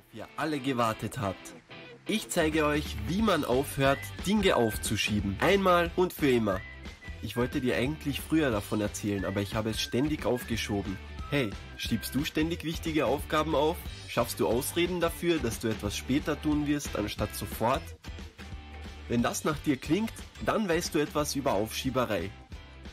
worauf ihr alle gewartet habt. Ich zeige euch, wie man aufhört, Dinge aufzuschieben. Einmal und für immer. Ich wollte dir eigentlich früher davon erzählen, aber ich habe es ständig aufgeschoben. Hey, schiebst du ständig wichtige Aufgaben auf? Schaffst du Ausreden dafür, dass du etwas später tun wirst, anstatt sofort? Wenn das nach dir klingt, dann weißt du etwas über Aufschieberei.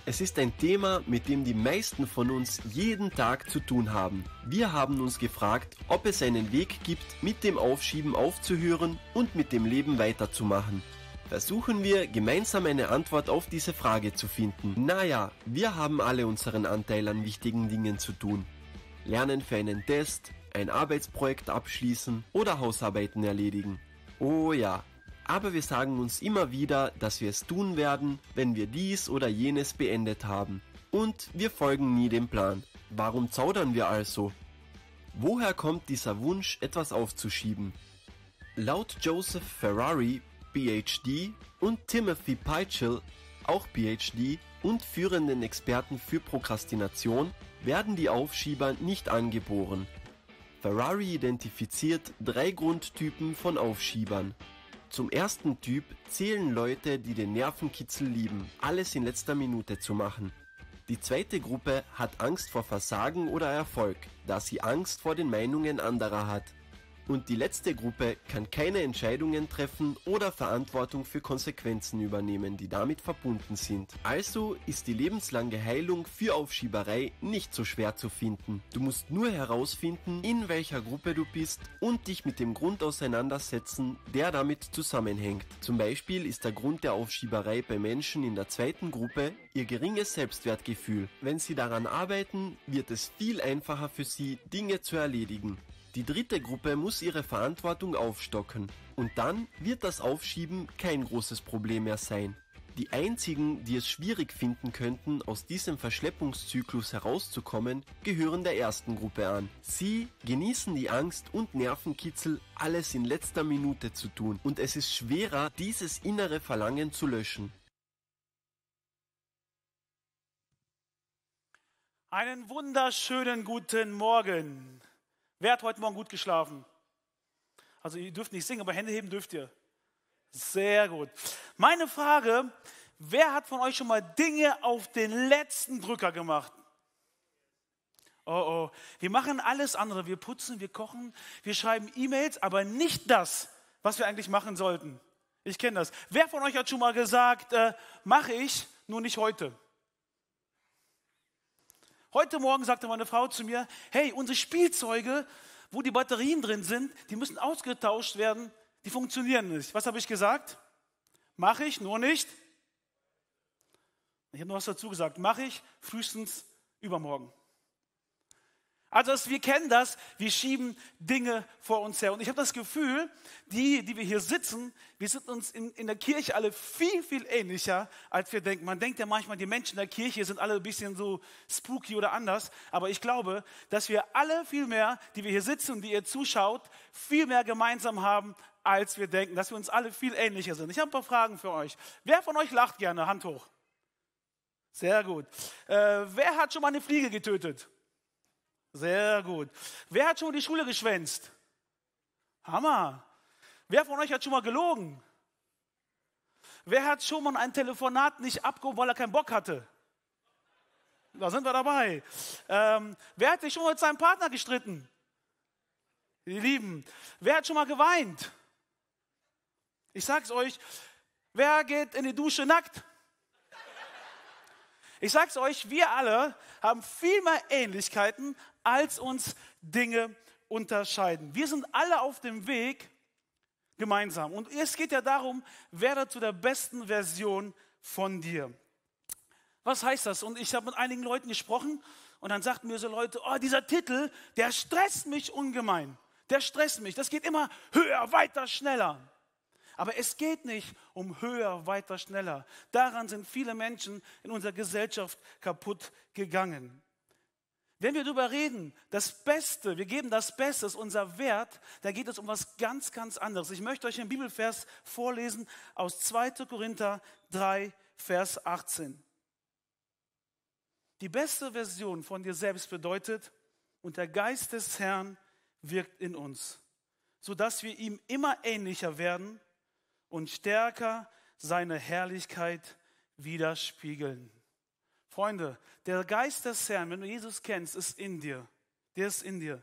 Es ist ein Thema, mit dem die meisten von uns jeden Tag zu tun haben. Wir haben uns gefragt, ob es einen Weg gibt, mit dem Aufschieben aufzuhören und mit dem Leben weiterzumachen. Versuchen wir, gemeinsam eine Antwort auf diese Frage zu finden. Naja, wir haben alle unseren Anteil an wichtigen Dingen zu tun. Lernen für einen Test, ein Arbeitsprojekt abschließen oder Hausarbeiten erledigen. Oh ja. Aber wir sagen uns immer wieder, dass wir es tun werden, wenn wir dies oder jenes beendet haben. Und wir folgen nie dem Plan. Warum zaudern wir also? Woher kommt dieser Wunsch, etwas aufzuschieben? Laut Joseph Ferrari, PhD, und Timothy Peichel, auch PhD, und führenden Experten für Prokrastination, werden die Aufschieber nicht angeboren. Ferrari identifiziert 3 Grundtypen von Aufschiebern. Zum ersten Typ zählen Leute, die den Nervenkitzel lieben, alles in letzter Minute zu machen. Die zweite Gruppe hat Angst vor Versagen oder Erfolg, da sie Angst vor den Meinungen anderer hat. Und die letzte Gruppe kann keine Entscheidungen treffen oder Verantwortung für Konsequenzen übernehmen, die damit verbunden sind. Also ist die lebenslange Heilung für Aufschieberei nicht so schwer zu finden. Du musst nur herausfinden, in welcher Gruppe du bist und dich mit dem Grund auseinandersetzen, der damit zusammenhängt. Zum Beispiel ist der Grund der Aufschieberei bei Menschen in der zweiten Gruppe ihr geringes Selbstwertgefühl. Wenn sie daran arbeiten, wird es viel einfacher für sie, Dinge zu erledigen. Die dritte Gruppe muss ihre Verantwortung aufstocken und dann wird das Aufschieben kein großes Problem mehr sein. Die einzigen, die es schwierig finden könnten, aus diesem Verschleppungszyklus herauszukommen, gehören der ersten Gruppe an. Sie genießen die Angst und Nervenkitzel, alles in letzter Minute zu tun und es ist schwerer, dieses innere Verlangen zu löschen. Einen wunderschönen guten Morgen! Wer hat heute Morgen gut geschlafen? Also ihr dürft nicht singen, aber Hände heben dürft ihr. Sehr gut. Meine Frage, wer hat von euch schon mal Dinge auf den letzten Drücker gemacht? Oh, oh. Wir machen alles andere. Wir putzen, wir kochen, wir schreiben E-Mails, aber nicht das, was wir eigentlich machen sollten. Ich kenne das. Wer von euch hat schon mal gesagt, mache ich, nur nicht heute? Heute Morgen sagte meine Frau zu mir, hey, unsere Spielzeuge, wo die Batterien drin sind, die müssen ausgetauscht werden, die funktionieren nicht. Was habe ich gesagt? Mache ich, nur nicht. Ich habe noch was dazu gesagt. Mache ich, frühestens übermorgen. Also wir kennen das, wir schieben Dinge vor uns her. Und ich habe das Gefühl, die wir hier sitzen, wir sind uns in der Kirche alle viel, viel ähnlicher, als wir denken. Man denkt ja manchmal, die Menschen in der Kirche sind alle ein bisschen so spooky oder anders. Aber ich glaube, dass wir alle viel mehr, die wir hier sitzen und die ihr zuschaut, viel mehr gemeinsam haben, als wir denken. Dass wir uns alle viel ähnlicher sind. Ich habe ein paar Fragen für euch. Wer von euch lacht gerne? Hand hoch. Sehr gut. Wer hat schon mal eine Fliege getötet? Sehr gut. Wer hat schon mal die Schule geschwänzt? Hammer. Wer von euch hat schon mal gelogen? Wer hat schon mal ein Telefonat nicht abgehoben, weil er keinen Bock hatte? Da sind wir dabei. Wer hat sich schon mal mit seinem Partner gestritten? Die Lieben. Wer hat schon mal geweint? Ich sag's euch. Wer geht in die Dusche nackt? Ich sag's euch, wir alle haben viel mehr Ähnlichkeiten, als uns Dinge unterscheiden. Wir sind alle auf dem Weg gemeinsam. Und es geht ja darum, werde zu der besten Version von dir. Was heißt das? Und ich habe mit einigen Leuten gesprochen und dann sagten mir so Leute, oh, dieser Titel, der stresst mich ungemein. Der stresst mich. Das geht immer höher, weiter, schneller. Aber es geht nicht um höher, weiter, schneller. Daran sind viele Menschen in unserer Gesellschaft kaputt gegangen. Wenn wir darüber reden, das Beste, wir geben das Beste, ist unser Wert, da geht es um was ganz, ganz anderes. Ich möchte euch einen Bibelvers vorlesen aus 2. Korinther 3, Vers 18. Die beste Version von dir selbst bedeutet, und der Geist des Herrn wirkt in uns. sodass wir ihm immer ähnlicher werden und stärker seine Herrlichkeit widerspiegeln. Freunde, der Geist des Herrn, wenn du Jesus kennst, ist in dir. Der ist in dir.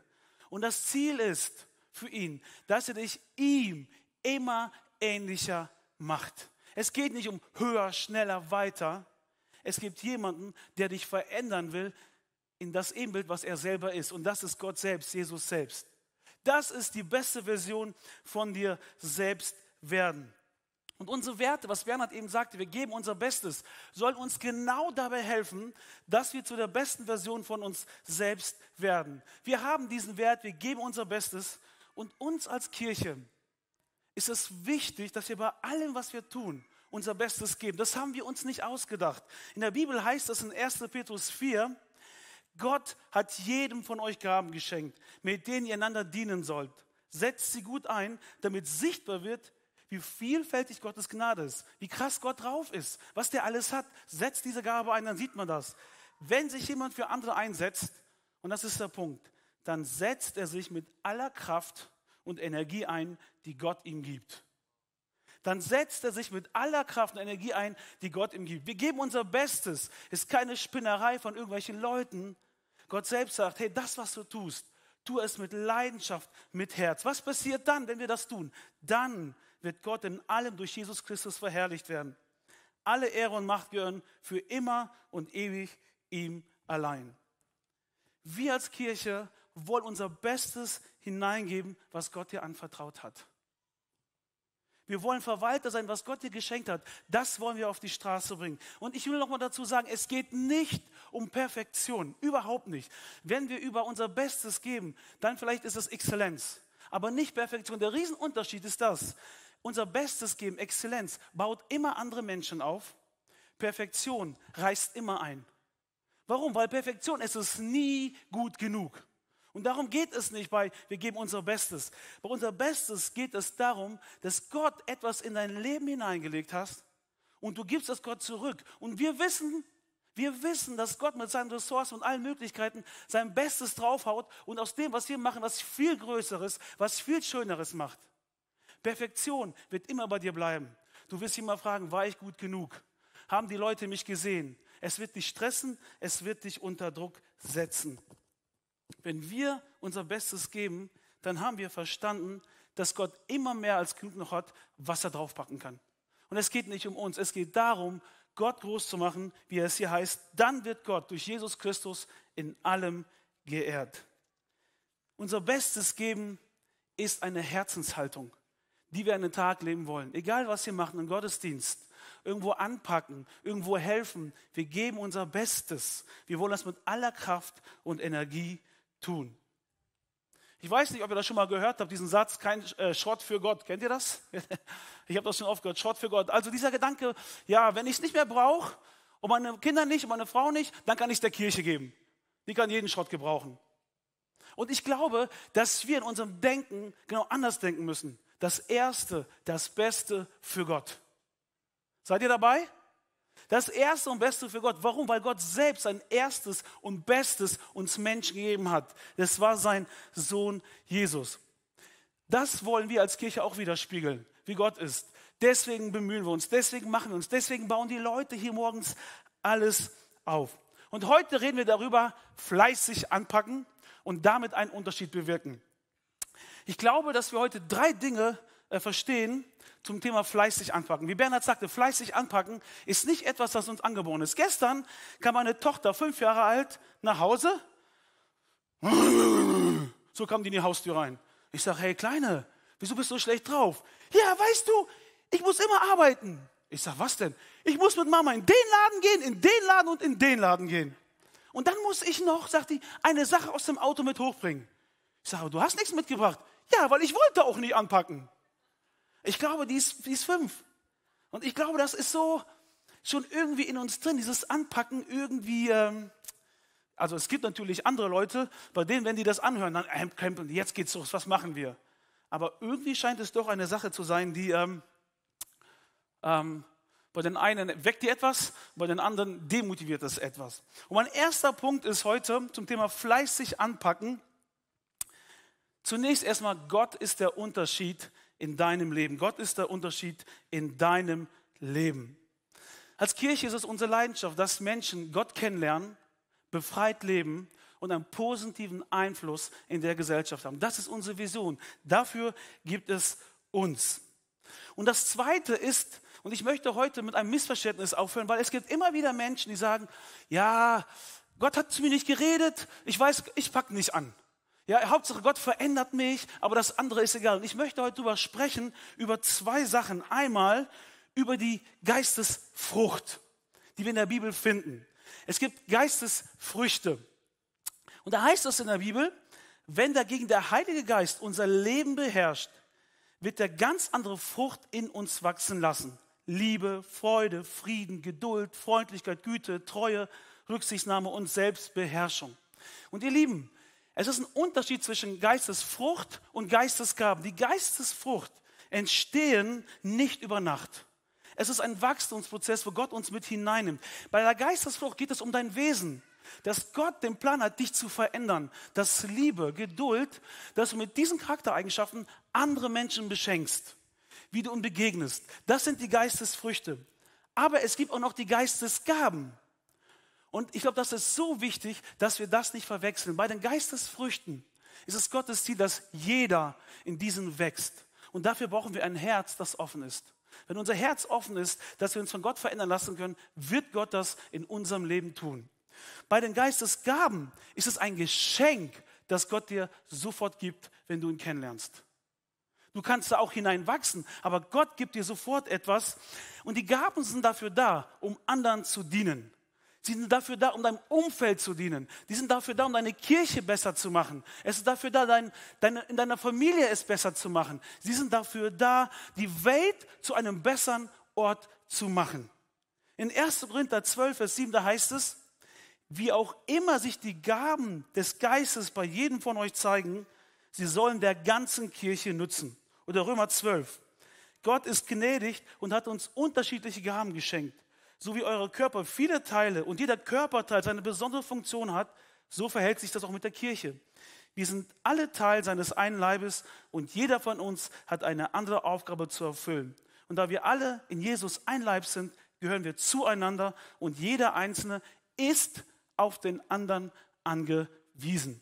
Und das Ziel ist für ihn, dass er dich ihm immer ähnlicher macht. Es geht nicht um höher, schneller, weiter. Es gibt jemanden, der dich verändern will in das Ebenbild, was er selber ist. Und das ist Gott selbst, Jesus selbst. Das ist die beste Version von dir selbst werden. Und unsere Werte, was Bernhard eben sagte, wir geben unser Bestes, sollen uns genau dabei helfen, dass wir zu der besten Version von uns selbst werden. Wir haben diesen Wert, wir geben unser Bestes. Und uns als Kirche ist es wichtig, dass wir bei allem, was wir tun, unser Bestes geben. Das haben wir uns nicht ausgedacht. In der Bibel heißt das in 1. Petrus 4, Gott hat jedem von euch Gaben geschenkt, mit denen ihr einander dienen sollt. Setzt sie gut ein, damit sichtbar wird, wie vielfältig Gottes Gnade ist, wie krass Gott drauf ist, was der alles hat. Setzt diese Gabe ein, dann sieht man das. Wenn sich jemand für andere einsetzt, und das ist der Punkt, dann setzt er sich mit aller Kraft und Energie ein, die Gott ihm gibt. Dann setzt er sich mit aller Kraft und Energie ein, die Gott ihm gibt. Wir geben unser Bestes. Ist keine Spinnerei von irgendwelchen Leuten. Gott selbst sagt, hey, das, was du tust, tu es mit Leidenschaft, mit Herz. Was passiert dann, wenn wir das tun? Dann wird Gott in allem durch Jesus Christus verherrlicht werden. Alle Ehre und Macht gehören für immer und ewig ihm allein. Wir als Kirche wollen unser Bestes hineingeben, was Gott dir anvertraut hat. Wir wollen Verwalter sein, was Gott dir geschenkt hat. Das wollen wir auf die Straße bringen. Und ich will nochmal dazu sagen, es geht nicht um Perfektion. Überhaupt nicht. Wenn wir über unser Bestes geben, dann vielleicht ist es Exzellenz. Aber nicht Perfektion. Der Riesenunterschied ist das. Unser Bestes geben, Exzellenz, baut immer andere Menschen auf. Perfektion reißt immer ein. Warum? Weil Perfektion ist es nie gut genug. Und darum geht es nicht bei, wir geben unser Bestes. Bei unser Bestes geht es darum, dass Gott etwas in dein Leben hineingelegt hast und du gibst das Gott zurück. Und wir wissen, dass Gott mit seinen Ressourcen und allen Möglichkeiten sein Bestes draufhaut und aus dem, was wir machen, was viel Größeres, was viel Schöneres macht. Perfektion wird immer bei dir bleiben. Du wirst immer fragen, war ich gut genug? Haben die Leute mich gesehen? Es wird dich stressen, es wird dich unter Druck setzen. Wenn wir unser Bestes geben, dann haben wir verstanden, dass Gott immer mehr als genug noch hat, was er draufpacken kann. Und es geht nicht um uns, es geht darum, Gott groß zu machen, wie es hier heißt. Dann wird Gott durch Jesus Christus in allem geehrt. Unser Bestes geben ist eine Herzenshaltung, die wir an den Tag leben wollen. Egal, was wir machen, im Gottesdienst, irgendwo anpacken, irgendwo helfen. Wir geben unser Bestes. Wir wollen das mit aller Kraft und Energie tun. Ich weiß nicht, ob ihr das schon mal gehört habt, diesen Satz, kein Schrott für Gott. Kennt ihr das? Ich habe das schon oft gehört, Schrott für Gott. Also dieser Gedanke, ja, wenn ich es nicht mehr brauche und meine Kinder nicht und meine Frau nicht, dann kann ich es der Kirche geben. Die kann jeden Schrott gebrauchen. Und ich glaube, dass wir in unserem Denken genau anders denken müssen. Das Erste, das Beste für Gott. Seid ihr dabei? Das Erste und Beste für Gott. Warum? Weil Gott selbst sein Erstes und Bestes uns Menschen gegeben hat. Das war sein Sohn Jesus. Das wollen wir als Kirche auch widerspiegeln, wie Gott ist. Deswegen bemühen wir uns, deswegen machen wir uns, deswegen bauen die Leute hier morgens alles auf. Und heute reden wir darüber, fleißig anpacken und damit einen Unterschied bewirken. Ich glaube, dass wir heute drei Dinge verstehen zum Thema fleißig anpacken. Wie Bernhard sagte, fleißig anpacken ist nicht etwas, das uns angeboren ist. Gestern kam meine Tochter, 5 Jahre alt, nach Hause. So kam die in die Haustür rein. Ich sage, hey Kleine, wieso bist du schlecht drauf? Ja, weißt du, ich muss immer arbeiten. Ich sage, was denn? Ich muss mit Mama in den Laden gehen, in den Laden und in den Laden gehen. Und dann muss ich noch, sagt die, eine Sache aus dem Auto mit hochbringen. Ich sage, du hast nichts mitgebracht. Ja, weil ich wollte auch nicht anpacken. Ich glaube, die ist 5. Und ich glaube, das ist so schon irgendwie in uns drin, dieses Anpacken irgendwie. Also es gibt natürlich andere Leute, bei denen, wenn die das anhören, dann krempeln, jetzt geht's los, was machen wir? Aber irgendwie scheint es doch eine Sache zu sein, die bei den einen weckt die etwas, bei den anderen demotiviert es etwas. Und mein erster Punkt ist heute zum Thema fleißig anpacken. Zunächst erstmal, Gott ist der Unterschied in deinem Leben. Gott ist der Unterschied in deinem Leben. Als Kirche ist es unsere Leidenschaft, dass Menschen Gott kennenlernen, befreit leben und einen positiven Einfluss in der Gesellschaft haben. Das ist unsere Vision. Dafür gibt es uns. Und das Zweite ist, und ich möchte heute mit einem Missverständnis aufhören, weil es gibt immer wieder Menschen, die sagen, ja, Gott hat zu mir nicht geredet, ich weiß, ich packe nicht an. Ja, Hauptsache Gott verändert mich, aber das andere ist egal. Und ich möchte heute darüber sprechen, über zwei Sachen. Einmal über die Geistesfrucht, die wir in der Bibel finden. Es gibt Geistesfrüchte. Und da heißt es in der Bibel, wenn dagegen der Heilige Geist unser Leben beherrscht, wird er ganz andere Frucht in uns wachsen lassen. Liebe, Freude, Frieden, Geduld, Freundlichkeit, Güte, Treue, Rücksichtnahme und Selbstbeherrschung. Und ihr Lieben, es ist ein Unterschied zwischen Geistesfrucht und Geistesgaben. Die Geistesfrucht entstehen nicht über Nacht. Es ist ein Wachstumsprozess, wo Gott uns mit hineinnimmt. Bei der Geistesfrucht geht es um dein Wesen, dass Gott den Plan hat, dich zu verändern, dass Liebe, Geduld, dass du mit diesen Charaktereigenschaften andere Menschen beschenkst, wie du ihnen begegnest. Das sind die Geistesfrüchte. Aber es gibt auch noch die Geistesgaben. Und ich glaube, das ist so wichtig, dass wir das nicht verwechseln. Bei den Geistesfrüchten ist es Gottes Ziel, dass jeder in diesen wächst. Und dafür brauchen wir ein Herz, das offen ist. Wenn unser Herz offen ist, dass wir uns von Gott verändern lassen können, wird Gott das in unserem Leben tun. Bei den Geistesgaben ist es ein Geschenk, das Gott dir sofort gibt, wenn du ihn kennenlernst. Du kannst da auch hineinwachsen, aber Gott gibt dir sofort etwas. Und die Gaben sind dafür da, um anderen zu dienen. Sie sind dafür da, um deinem Umfeld zu dienen. Die sind dafür da, um deine Kirche besser zu machen. Es ist dafür da, in deiner Familie es besser zu machen. Sie sind dafür da, die Welt zu einem besseren Ort zu machen. In 1. Korinther 12, Vers 7, da heißt es, wie auch immer sich die Gaben des Geistes bei jedem von euch zeigen, sie sollen der ganzen Kirche nutzen. Oder Römer 12. Gott ist gnädig und hat uns unterschiedliche Gaben geschenkt. So wie eure Körper viele Teile und jeder Körperteil seine besondere Funktion hat, so verhält sich das auch mit der Kirche. Wir sind alle Teil seines einen Leibes und jeder von uns hat eine andere Aufgabe zu erfüllen. Und da wir alle in Jesus ein Leib sind, gehören wir zueinander und jeder Einzelne ist auf den anderen angewiesen.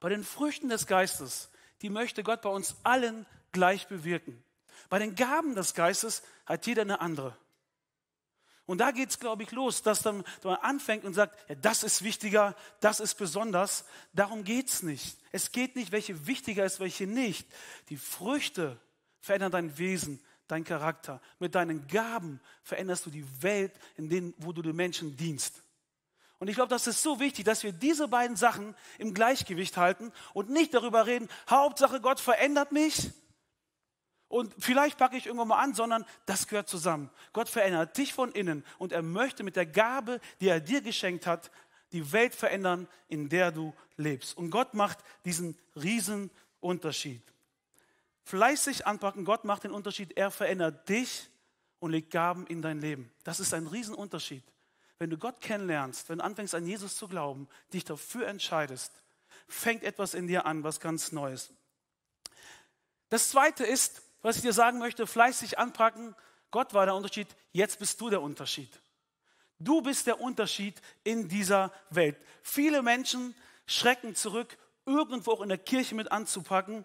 Bei den Früchten des Geistes, die möchte Gott bei uns allen gleich bewirken. Bei den Gaben des Geistes hat jeder eine andere. Und da geht es, glaube ich, los, dass dann man anfängt und sagt, ja, das ist wichtiger, das ist besonders. Darum geht es nicht. Es geht nicht, welche wichtiger ist, welche nicht. Die Früchte verändern dein Wesen, dein Charakter. Mit deinen Gaben veränderst du die Welt, in denen, wo du den Menschen dienst. Und ich glaube, das ist so wichtig, dass wir diese beiden Sachen im Gleichgewicht halten und nicht darüber reden, Hauptsache Gott verändert mich. Und vielleicht packe ich irgendwann mal an, sondern das gehört zusammen. Gott verändert dich von innen und er möchte mit der Gabe, die er dir geschenkt hat, die Welt verändern, in der du lebst. Und Gott macht diesen riesen Unterschied. Fleißig anpacken, Gott macht den Unterschied, er verändert dich und legt Gaben in dein Leben. Das ist ein riesen Unterschied. Wenn du Gott kennenlernst, wenn du anfängst an Jesus zu glauben, dich dafür entscheidest, fängt etwas in dir an, was ganz Neues. Das Zweite ist, was ich dir sagen möchte, fleißig anpacken, Gott war der Unterschied, jetzt bist du der Unterschied. Du bist der Unterschied in dieser Welt. Viele Menschen schrecken zurück, irgendwo auch in der Kirche mit anzupacken,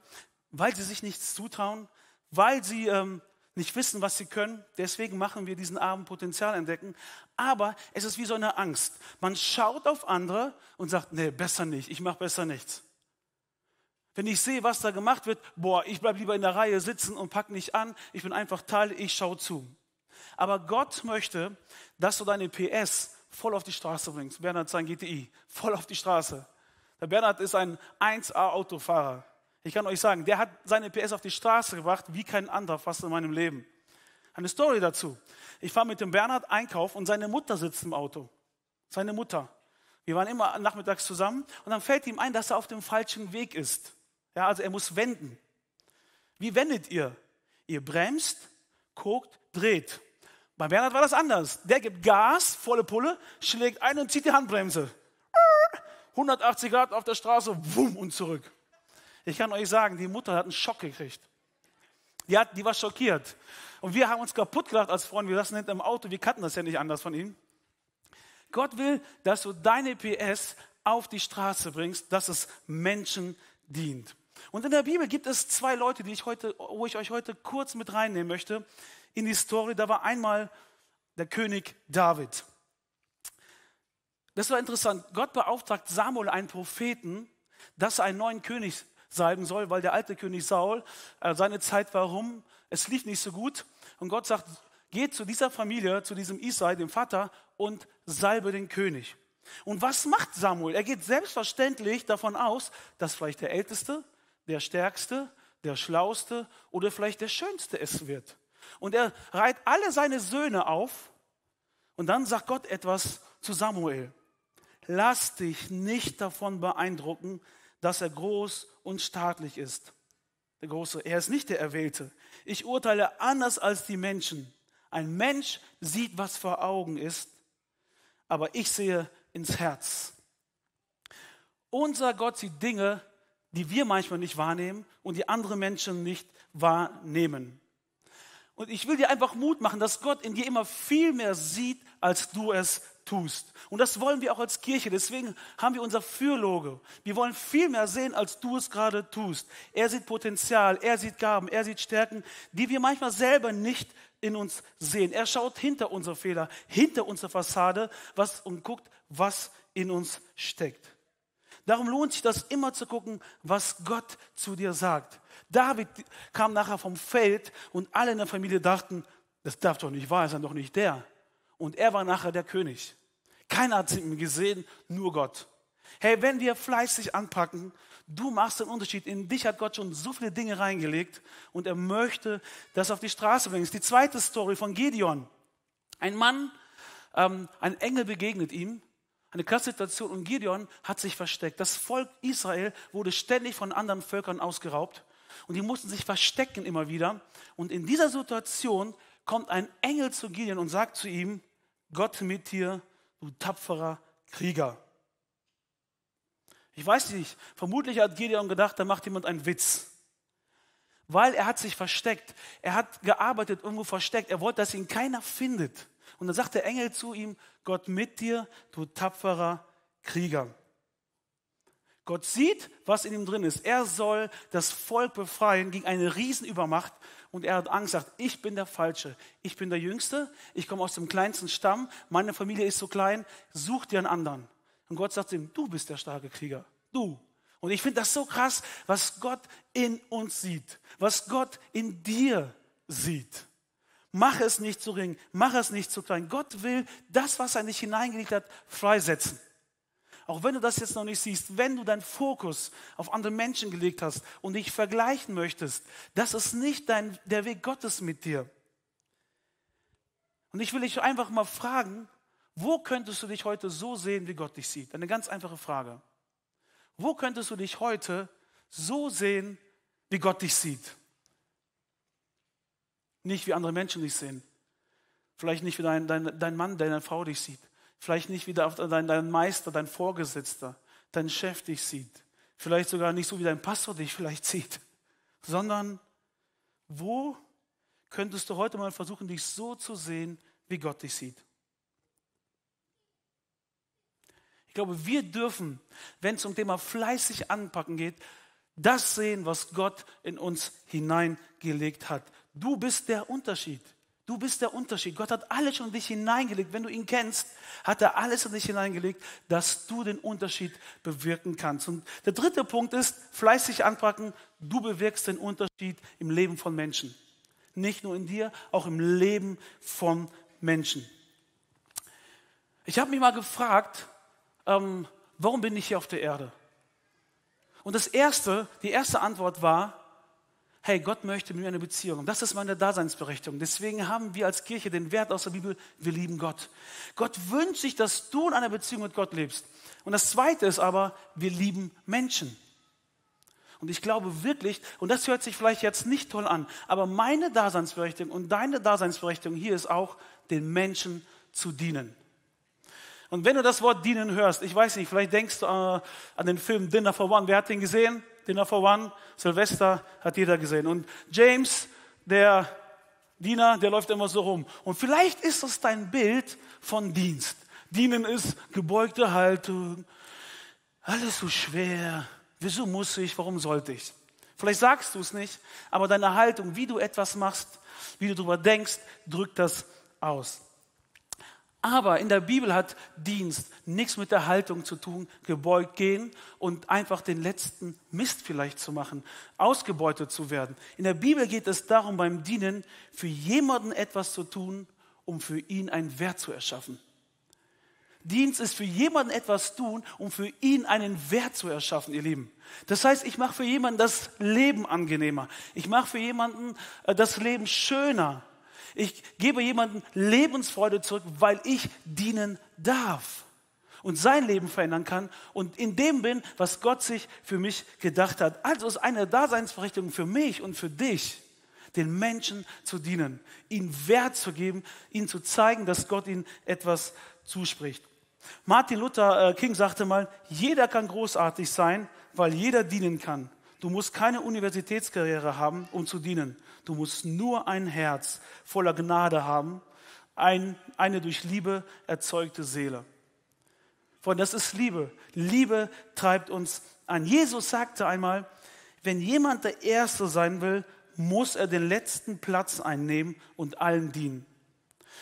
weil sie sich nichts zutrauen, weil sie nicht wissen, was sie können. Deswegen machen wir diesen Abend Potenzial entdecken. Aber es ist wie so eine Angst. Man schaut auf andere und sagt, nee, besser nicht, ich mache besser nichts. Wenn ich sehe, was da gemacht wird, boah, ich bleibe lieber in der Reihe sitzen und pack nicht an. Ich bin einfach Teil, ich schaue zu. Aber Gott möchte, dass du deine PS voll auf die Straße bringst. Bernhard sein GTI, voll auf die Straße. Der Bernhard ist ein 1A-Autofahrer. Ich kann euch sagen, der hat seine PS auf die Straße gebracht, wie kein anderer fast in meinem Leben. Eine Story dazu. Ich fahre mit dem Bernhard einkaufen und seine Mutter sitzt im Auto. Seine Mutter. Wir waren immer nachmittags zusammen und dann fällt ihm ein, dass er auf dem falschen Weg ist. Ja, also er muss wenden. Wie wendet ihr? Ihr bremst, guckt, dreht. Bei Bernhard war das anders. Der gibt Gas, volle Pulle, schlägt ein und zieht die Handbremse. 180 Grad auf der Straße, wumm und zurück. Ich kann euch sagen, die Mutter hat einen Schock gekriegt. Die war schockiert. Und wir haben uns kaputt gelacht als Freunde. Wir saßen hinten im Auto, wir kannten das ja nicht anders von ihm. Gott will, dass du deine PS auf die Straße bringst, dass es Menschen dient. Und in der Bibel gibt es zwei Leute, wo ich euch heute kurz mit reinnehmen möchte in die Story. Da war einmal der König David. Das war interessant. Gott beauftragt Samuel, einen Propheten, dass er einen neuen König salben soll, weil der alte König Saul, seine Zeit war rum, es lief nicht so gut. Und Gott sagt, geh zu dieser Familie, zu diesem Isai, dem Vater, und salbe den König. Und was macht Samuel? Er geht selbstverständlich davon aus, dass vielleicht der Älteste, der Stärkste, der Schlauste oder vielleicht der Schönste es wird. Und er reiht alle seine Söhne auf und dann sagt Gott etwas zu Samuel. Lass dich nicht davon beeindrucken, dass er groß und staatlich ist. Der Große, er ist nicht der Erwählte. Ich urteile anders als die Menschen. Ein Mensch sieht, was vor Augen ist, aber ich sehe ins Herz. Unser Gott sieht Dinge, die wir manchmal nicht wahrnehmen und die andere Menschen nicht wahrnehmen. Und ich will dir einfach Mut machen, dass Gott in dir immer viel mehr sieht, als du es tust. Und das wollen wir auch als Kirche. Deswegen haben wir unser Fürlogo. Wir wollen viel mehr sehen, als du es gerade tust. Er sieht Potenzial, er sieht Gaben, er sieht Stärken, die wir manchmal selber nicht in uns sehen. Er schaut hinter unsere Fehler, hinter unsere Fassade und guckt, was in uns steckt. Darum lohnt sich das immer zu gucken, was Gott zu dir sagt. David kam nachher vom Feld und alle in der Familie dachten, das darf doch nicht wahr sein, doch nicht der. Und er war nachher der König. Keiner hat ihn gesehen, nur Gott. Hey, wenn wir fleißig anpacken, du machst den Unterschied. In dich hat Gott schon so viele Dinge reingelegt und er möchte das auf die Straße bringen. Das ist die zweite Story von Gideon. Ein Mann, ein Engel begegnet ihm, eine krasse Situation und Gideon hat sich versteckt. Das Volk Israel wurde ständig von anderen Völkern ausgeraubt und die mussten sich verstecken immer wieder. Und in dieser Situation kommt ein Engel zu Gideon und sagt zu ihm, Gott mit dir, du tapferer Krieger. Ich weiß nicht, vermutlich hat Gideon gedacht, da macht jemand einen Witz. Weil er hat sich versteckt, er hat gearbeitet, irgendwo versteckt, er wollte, dass ihn keiner findet. Und dann sagt der Engel zu ihm, Gott mit dir, du tapferer Krieger. Gott sieht, was in ihm drin ist. Er soll das Volk befreien gegen eine Riesenübermacht. Und er hat Angst, sagt, ich bin der Falsche, ich bin der Jüngste, ich komme aus dem kleinsten Stamm, meine Familie ist so klein, such dir einen anderen. Und Gott sagt ihm, du bist der starke Krieger, du. Und ich finde das so krass, was Gott in uns sieht, was Gott in dir sieht. Mach es nicht zu gering, mach es nicht zu klein. Gott will das, was er in dich hineingelegt hat, freisetzen. Auch wenn du das jetzt noch nicht siehst, wenn du deinen Fokus auf andere Menschen gelegt hast und dich vergleichen möchtest, das ist nicht der Weg Gottes mit dir. Und ich will dich einfach mal fragen, wo könntest du dich heute so sehen, wie Gott dich sieht? Eine ganz einfache Frage. Wo könntest du dich heute so sehen, wie Gott dich sieht? Nicht wie andere Menschen dich sehen. Vielleicht nicht wie dein Mann, deine Frau dich sieht. Vielleicht nicht wie dein Meister, dein Vorgesetzter, dein Chef dich sieht. Vielleicht sogar nicht so, wie dein Pastor dich vielleicht sieht. Sondern wo könntest du heute mal versuchen, dich so zu sehen, wie Gott dich sieht? Ich glaube, wir dürfen, wenn es um das Thema fleißig anpacken geht, das sehen, was Gott in uns hineingelegt hat. Du bist der Unterschied. Du bist der Unterschied. Gott hat alles in dich hineingelegt. Wenn du ihn kennst, hat er alles in dich hineingelegt, dass du den Unterschied bewirken kannst. Und der dritte Punkt ist, fleißig anpacken, du bewirkst den Unterschied im Leben von Menschen. Nicht nur in dir, auch im Leben von Menschen. Ich habe mich mal gefragt, warum bin ich hier auf der Erde? Und die erste Antwort war, hey, Gott möchte mit mir eine Beziehung. Das ist meine Daseinsberechtigung. Deswegen haben wir als Kirche den Wert aus der Bibel, wir lieben Gott. Gott wünscht sich, dass du in einer Beziehung mit Gott lebst. Und das Zweite ist aber, wir lieben Menschen. Und ich glaube wirklich, und das hört sich vielleicht jetzt nicht toll an, aber meine Daseinsberechtigung und deine Daseinsberechtigung hier ist auch, den Menschen zu dienen. Und wenn du das Wort dienen hörst, ich weiß nicht, vielleicht denkst du an den Film Dinner for One. Wer hat den gesehen? Dinner for One, Silvester, hat jeder gesehen. Und James, der Diener, der läuft immer so rum. Und vielleicht ist das dein Bild von Dienst. Dienen ist gebeugte Haltung, alles so schwer, wieso muss ich, warum sollte ich? Vielleicht sagst du es nicht, aber deine Haltung, wie du etwas machst, wie du darüber denkst, drückt das aus. Aber in der Bibel hat Dienst nichts mit der Haltung zu tun, gebeugt gehen und einfach den letzten Mist vielleicht zu machen, ausgebeutet zu werden. In der Bibel geht es darum, beim Dienen für jemanden etwas zu tun, um für ihn einen Wert zu erschaffen. Dienst ist für jemanden etwas tun, um für ihn einen Wert zu erschaffen, ihr Lieben. Das heißt, ich mache für jemanden das Leben angenehmer. Ich mache für jemanden das Leben schöner. Ich gebe jemandem Lebensfreude zurück, weil ich dienen darf und sein Leben verändern kann und in dem bin, was Gott sich für mich gedacht hat. Also ist eine Daseinsberechtigung für mich und für dich, den Menschen zu dienen, ihnen Wert zu geben, ihnen zu zeigen, dass Gott ihnen etwas zuspricht. Martin Luther King sagte mal, jeder kann großartig sein, weil jeder dienen kann. Du musst keine Universitätskarriere haben, um zu dienen. Du musst nur ein Herz voller Gnade haben, eine durch Liebe erzeugte Seele. Freunde, das ist Liebe. Liebe treibt uns an. Jesus sagte einmal, wenn jemand der Erste sein will, muss er den letzten Platz einnehmen und allen dienen.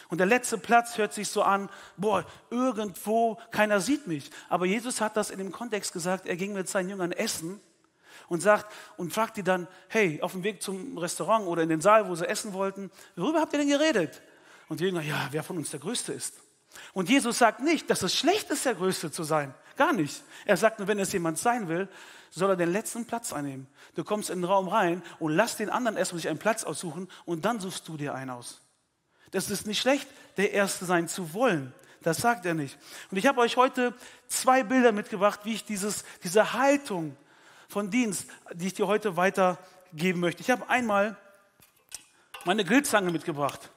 Und der letzte Platz hört sich so an, boah, irgendwo, keiner sieht mich. Aber Jesus hat das in dem Kontext gesagt, er ging mit seinen Jüngern essen und sagt und fragt die dann, hey, auf dem Weg zum Restaurant oder in den Saal, wo sie essen wollten, worüber habt ihr denn geredet? Und die Jünger, ja, wer von uns der Größte ist. Und Jesus sagt nicht, dass es schlecht ist, der Größte zu sein. Gar nicht. Er sagt nur, wenn es jemand sein will, soll er den letzten Platz einnehmen. Du kommst in den Raum rein und lass den anderen erstmal sich einen Platz aussuchen und dann suchst du dir einen aus. Das ist nicht schlecht, der Erste sein zu wollen. Das sagt er nicht. Und ich habe euch heute 2 Bilder mitgebracht, wie ich diese Haltung von Dienst, die ich dir heute weitergeben möchte. Ich habe einmal meine Grillzange mitgebracht.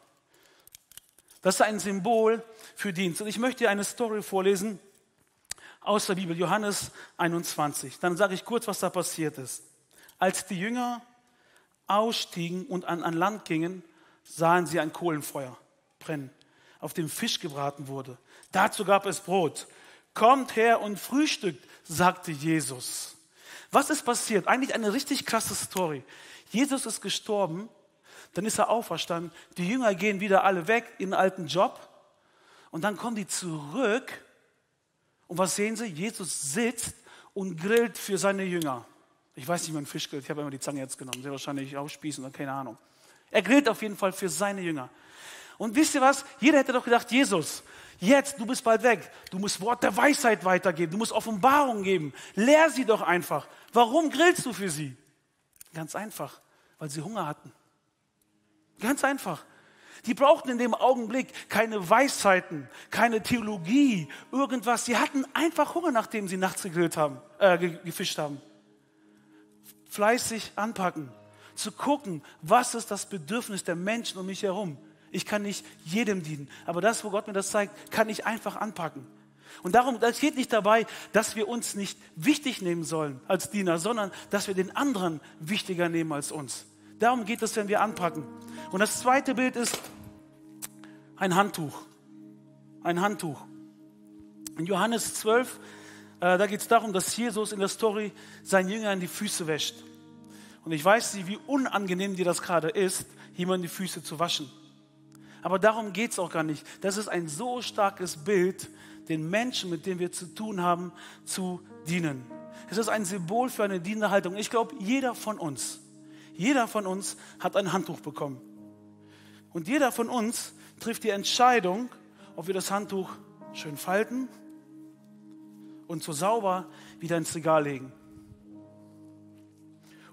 Das ist ein Symbol für Dienst. Und ich möchte dir eine Story vorlesen aus der Bibel, Johannes 21. Dann sage ich kurz, was da passiert ist. Als die Jünger ausstiegen und an Land gingen, sahen sie ein Kohlenfeuer brennen, auf dem Fisch gebraten wurde. Dazu gab es Brot. Kommt her und frühstückt, sagte Jesus. Was ist passiert? Eigentlich eine richtig krasse Story. Jesus ist gestorben, dann ist er auferstanden. Die Jünger gehen wieder alle weg in den alten Job und dann kommen die zurück und was sehen sie? Jesus sitzt und grillt für seine Jünger. Ich weiß nicht, wie man Fisch grillt. Ich habe immer die Zange jetzt genommen. Sehr wahrscheinlich auch Spießen oder keine Ahnung. Er grillt auf jeden Fall für seine Jünger. Und wisst ihr was? Jeder hätte doch gedacht, Jesus, jetzt, du bist bald weg. Du musst Wort der Weisheit weitergeben. Du musst Offenbarung geben. Lehr sie doch einfach. Warum grillst du für sie? Ganz einfach, weil sie Hunger hatten. Ganz einfach. Die brauchten in dem Augenblick keine Weisheiten, keine Theologie, irgendwas. Sie hatten einfach Hunger, nachdem sie nachts gegrillt haben, gefischt haben. Fleißig anpacken. Zu gucken, was ist das Bedürfnis der Menschen um mich herum. Ich kann nicht jedem dienen, aber das, wo Gott mir das zeigt, kann ich einfach anpacken. Und darum, das geht nicht dabei, dass wir uns nicht wichtig nehmen sollen als Diener, sondern dass wir den anderen wichtiger nehmen als uns. Darum geht es, wenn wir anpacken. Und das zweite Bild ist ein Handtuch. Ein Handtuch. In Johannes 12, da geht es darum, dass Jesus in der Story seinen Jüngern die Füße wäscht. Und ich weiß nicht, wie unangenehm dir das gerade ist, jemandem die Füße zu waschen. Aber darum geht es auch gar nicht. Das ist ein so starkes Bild, den Menschen, mit denen wir zu tun haben, zu dienen. Es ist ein Symbol für eine dienende Haltung. Ich glaube, jeder von uns hat ein Handtuch bekommen. Und jeder von uns trifft die Entscheidung, ob wir das Handtuch schön falten und so sauber wieder ins Regal legen.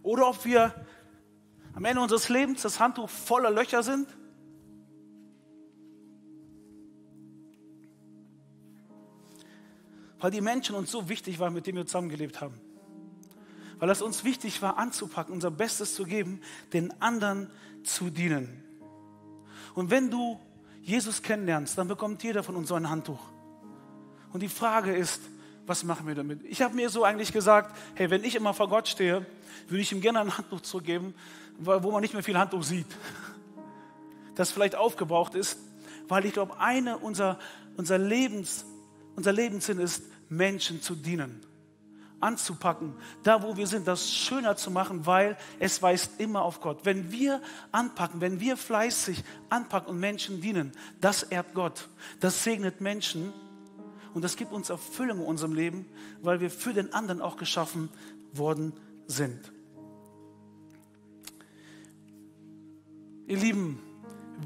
Oder ob wir am Ende unseres Lebens das Handtuch voller Löcher sind weil die Menschen uns so wichtig waren, mit denen wir zusammengelebt haben. Weil es uns wichtig war, anzupacken, unser Bestes zu geben, den anderen zu dienen. Und wenn du Jesus kennenlernst, dann bekommt jeder von uns so ein Handtuch. Und die Frage ist, was machen wir damit? Ich habe mir so eigentlich gesagt, hey, wenn ich immer vor Gott stehe, würde ich ihm gerne ein Handtuch zurückgeben, wo man nicht mehr viel Handtuch sieht. Das vielleicht aufgebraucht ist, weil ich glaube, unser Lebenssinn ist, Menschen zu dienen, anzupacken, da wo wir sind, das schöner zu machen, weil es weist immer auf Gott. Wenn wir anpacken, wenn wir fleißig anpacken und Menschen dienen, das ehrt Gott, das segnet Menschen und das gibt uns Erfüllung in unserem Leben, weil wir für den anderen auch geschaffen worden sind. Ihr Lieben,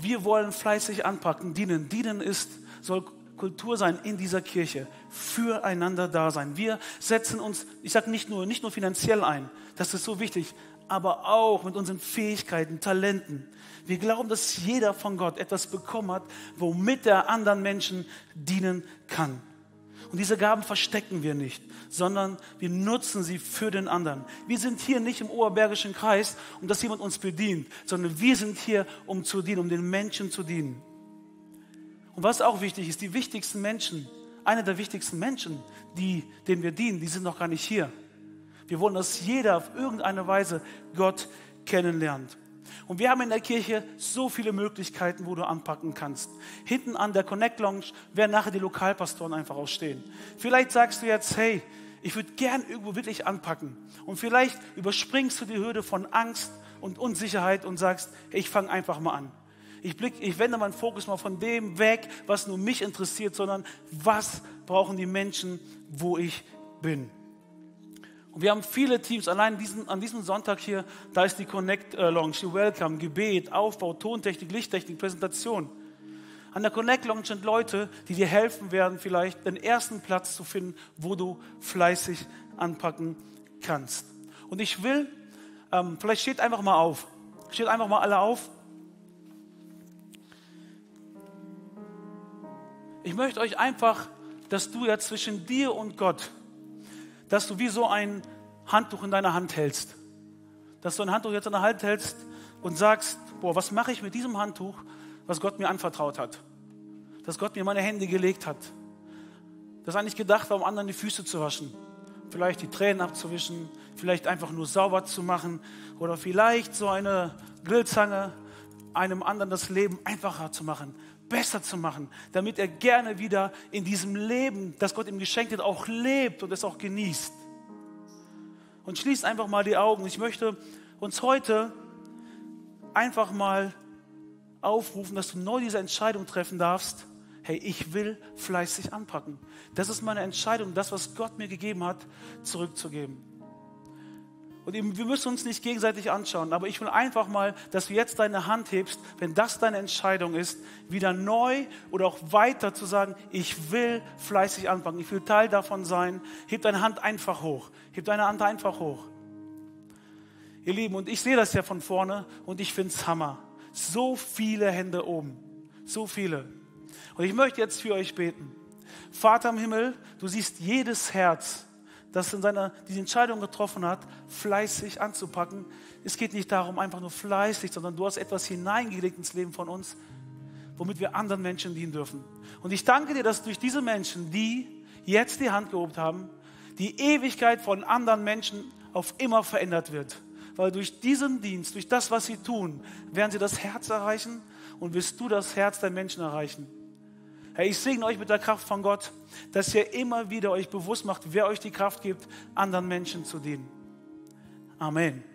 wir wollen fleißig anpacken, dienen. Dienen soll Kultur sein in dieser Kirche, füreinander da sein. Wir setzen uns, ich sage nicht nur finanziell ein, das ist so wichtig, aber auch mit unseren Fähigkeiten, Talenten. Wir glauben, dass jeder von Gott etwas bekommen hat, womit er anderen Menschen dienen kann. Und diese Gaben verstecken wir nicht, sondern wir nutzen sie für den anderen. Wir sind hier nicht im Oberbergischen Kreis, um dass jemand uns bedient, sondern wir sind hier, um zu dienen, um den Menschen zu dienen. Und was auch wichtig ist, einer der wichtigsten Menschen, denen wir dienen, die sind noch gar nicht hier. Wir wollen, dass jeder auf irgendeine Weise Gott kennenlernt. Und wir haben in der Kirche so viele Möglichkeiten, wo du anpacken kannst. Hinten an der Connect Lounge werden nachher die Lokalpastoren einfach auch stehen. Vielleicht sagst du jetzt, hey, ich würde gern irgendwo wirklich anpacken. Und vielleicht überspringst du die Hürde von Angst und Unsicherheit und sagst, hey, ich fange einfach mal an. Ich wende meinen Fokus mal von dem weg, was nur mich interessiert, sondern was brauchen die Menschen, wo ich bin. Und wir haben viele Teams, allein an diesem Sonntag hier, da ist die Connect Lounge, die Welcome, Gebet, Aufbau, Tontechnik, Lichttechnik, Präsentation. An der Connect Lounge sind Leute, die dir helfen werden, vielleicht den ersten Platz zu finden, wo du fleißig anpacken kannst. Und ich will, vielleicht steht einfach mal alle auf. Ich möchte euch einfach, dass du ja zwischen dir und Gott, dass du wie so ein Handtuch in deiner Hand hältst. Dass du ein Handtuch jetzt in der Hand hältst und sagst, boah, was mache ich mit diesem Handtuch, was Gott mir anvertraut hat? Dass Gott mir meine Hände gelegt hat. Das eigentlich gedacht war, um anderen die Füße zu waschen. Vielleicht die Tränen abzuwischen, vielleicht einfach nur sauber zu machen oder vielleicht so eine Grillzange einem anderen das Leben einfacher zu machen, besser zu machen, damit er gerne wieder in diesem Leben, das Gott ihm geschenkt hat, auch lebt und es auch genießt. Und schließt einfach mal die Augen. Ich möchte uns heute einfach mal aufrufen, dass du neu diese Entscheidung treffen darfst. Hey, ich will fleißig anpacken. Das ist meine Entscheidung, das, was Gott mir gegeben hat, zurückzugeben. Und eben, wir müssen uns nicht gegenseitig anschauen, aber ich will einfach mal, dass du jetzt deine Hand hebst, wenn das deine Entscheidung ist, wieder neu oder auch weiter zu sagen, ich will fleißig anpacken, ich will Teil davon sein. Heb deine Hand einfach hoch, heb deine Hand einfach hoch. Ihr Lieben, und ich sehe das ja von vorne und ich finde es Hammer. So viele Hände oben, so viele. Und ich möchte jetzt für euch beten. Vater im Himmel, du siehst jedes Herz, das diese Entscheidung getroffen hat, fleißig anzupacken. Es geht nicht darum, einfach nur fleißig, sondern du hast etwas hineingelegt ins Leben von uns, womit wir anderen Menschen dienen dürfen. Und ich danke dir, dass durch diese Menschen, die jetzt die Hand gehoben haben, die Ewigkeit von anderen Menschen auf immer verändert wird. Weil durch diesen Dienst, durch das, was sie tun, werden sie das Herz erreichen und wirst du das Herz der Menschen erreichen. Herr, ich segne euch mit der Kraft von Gott, dass ihr immer wieder euch bewusst macht, wer euch die Kraft gibt, anderen Menschen zu dienen. Amen.